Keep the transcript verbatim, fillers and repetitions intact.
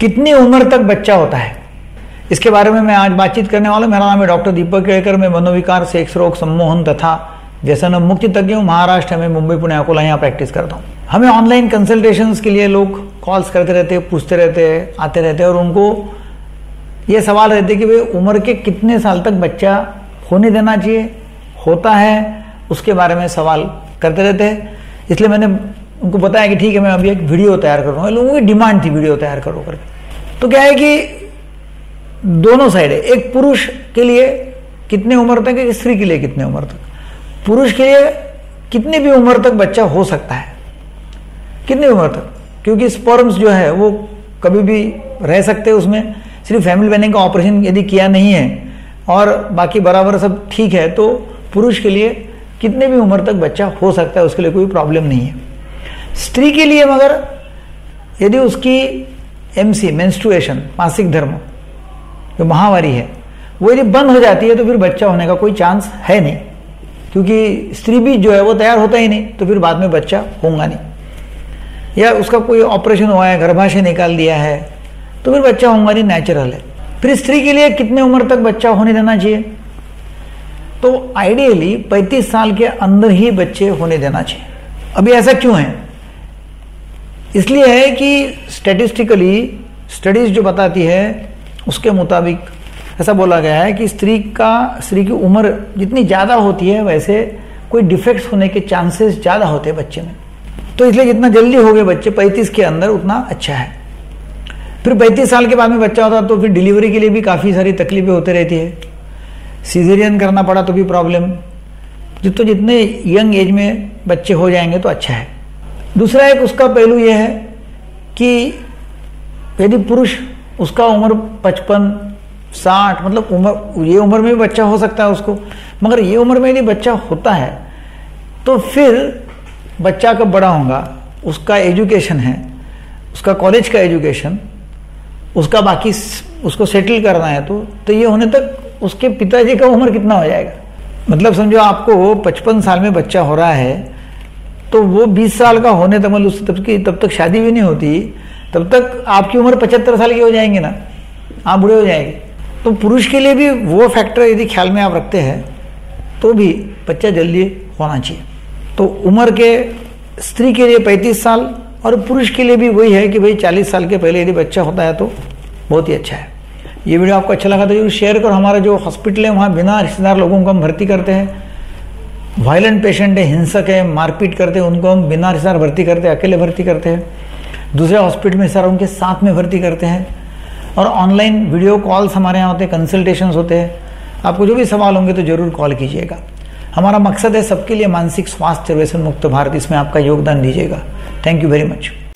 कितनी उम्र तक बच्चा होता है, इसके बारे में मैं आज बातचीत करने वाला हूँ। मेरा नाम है डॉक्टर दीपक केलकर। मैं मनोविकार, सेक्स रोग, सम्मोहन तथा व्यसन मुक्ति तज्ञ हूँ। महाराष्ट्र में मुंबई, पुणे, अकोला यहाँ प्रैक्टिस करता हूँ। हमें ऑनलाइन कंसल्टेशंस के लिए लोग कॉल्स करते रहते, पूछते रहते, आते रहते और उनको ये सवाल रहते कि भाई उम्र के कितने साल तक बच्चा होने देना चाहिए, होता है, उसके बारे में सवाल करते रहते हैं। इसलिए मैंने उनको बताया कि ठीक है, मैं अभी एक वीडियो तैयार कर रहा हूँ। लोगों की डिमांड थी वीडियो तैयार करो करके। तो क्या है कि दोनों साइड है, एक पुरुष के लिए कितने उम्र तक, एक स्त्री के लिए कितने उम्र तक। पुरुष के लिए कितनी भी उम्र तक बच्चा हो सकता है, कितनी उम्र तक, क्योंकि स्पर्म्स जो है वो कभी भी रह सकते हैं। उसमें सिर्फ फैमिली प्लानिंग का ऑपरेशन यदि किया नहीं है और बाकी बराबर सब ठीक है तो पुरुष के लिए कितने भी उम्र तक बच्चा हो सकता है, उसके लिए कोई प्रॉब्लम नहीं है। स्त्री के लिए मगर यदि उसकी एमसी, मेंस्ट्रुएशन, मासिक धर्म, जो महावारी है, वो यदि बंद हो जाती है तो फिर बच्चा होने का कोई चांस है नहीं, क्योंकि स्त्री भी जो है वो तैयार होता ही नहीं, तो फिर बाद में बच्चा होगा नहीं। या उसका कोई ऑपरेशन हुआ है, गर्भाशय निकाल दिया है, तो फिर बच्चा होगा नहीं, नेचुरल है। फिर स्त्री के लिए कितने उम्र तक बच्चा होने देना चाहिए, तो आइडियली पैंतीस साल के अंदर ही बच्चे होने देना चाहिए। अभी ऐसा क्यों है? इसलिए है कि स्टैटिस्टिकली स्टडीज जो बताती है उसके मुताबिक ऐसा बोला गया है कि स्त्री का स्त्री की उम्र जितनी ज़्यादा होती है वैसे कोई डिफेक्ट्स होने के चांसेस ज़्यादा होते हैं बच्चे में। तो इसलिए जितना जल्दी हो गए बच्चे पैंतीस के अंदर उतना अच्छा है। फिर पैंतीस साल के बाद में बच्चा होता तो फिर डिलीवरी के लिए भी काफ़ी सारी तकलीफें होती रहती है, सीजरियन करना पड़ा तो भी प्रॉब्लम। तो जितने यंग एज में बच्चे हो जाएंगे तो अच्छा है। दूसरा एक उसका पहलू यह है कि यदि पुरुष उसका उम्र पचपन साठ, मतलब उम्र ये उम्र में भी बच्चा हो सकता है उसको, मगर ये उम्र में यदि बच्चा होता है तो फिर बच्चा कब बड़ा होगा, उसका एजुकेशन है, उसका कॉलेज का एजुकेशन, उसका बाकी उसको सेटल करना है, तो तो ये होने तक उसके पिताजी का उम्र कितना हो जाएगा। मतलब समझो आपको पचपन साल में बच्चा हो रहा है तो वो बीस साल का होने तक, मतलब तब की तब तक शादी भी नहीं होती, तब तक आपकी उम्र पचहत्तर साल की हो जाएंगी ना, आप बूढ़े हो जाएंगे। तो पुरुष के लिए भी वो फैक्टर यदि ख्याल में आप रखते हैं तो भी बच्चा जल्दी होना चाहिए। तो उम्र के स्त्री के लिए पैंतीस साल और पुरुष के लिए भी वही है कि भाई चालीस साल के पहले यदि बच्चा होता है तो बहुत ही अच्छा है। ये वीडियो आपको अच्छा लगा तो जरूर शेयर करो। हमारा जो हॉस्पिटल है वहाँ बिना रिश्तेदार लोगों को हम भर्ती करते हैं। वायलेंट पेशेंट है, हिंसक है, मारपीट करते हैं, उनको हम बिना रिश्तेदार भर्ती करते हैं, अकेले भर्ती करते हैं। दूसरे हॉस्पिटल में सर उनके साथ में भर्ती करते हैं। और ऑनलाइन वीडियो कॉल्स हमारे यहाँ होते हैं, कंसल्टेशंस होते हैं। आपको जो भी सवाल होंगे तो ज़रूर कॉल कीजिएगा। हमारा मकसद है सबके लिए मानसिक स्वास्थ्य, व्यसन मुक्त भारत। इसमें आपका योगदान दीजिएगा। Thank you very much.